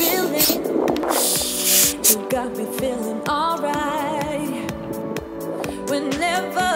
feeling. You got me feeling alright. Whenever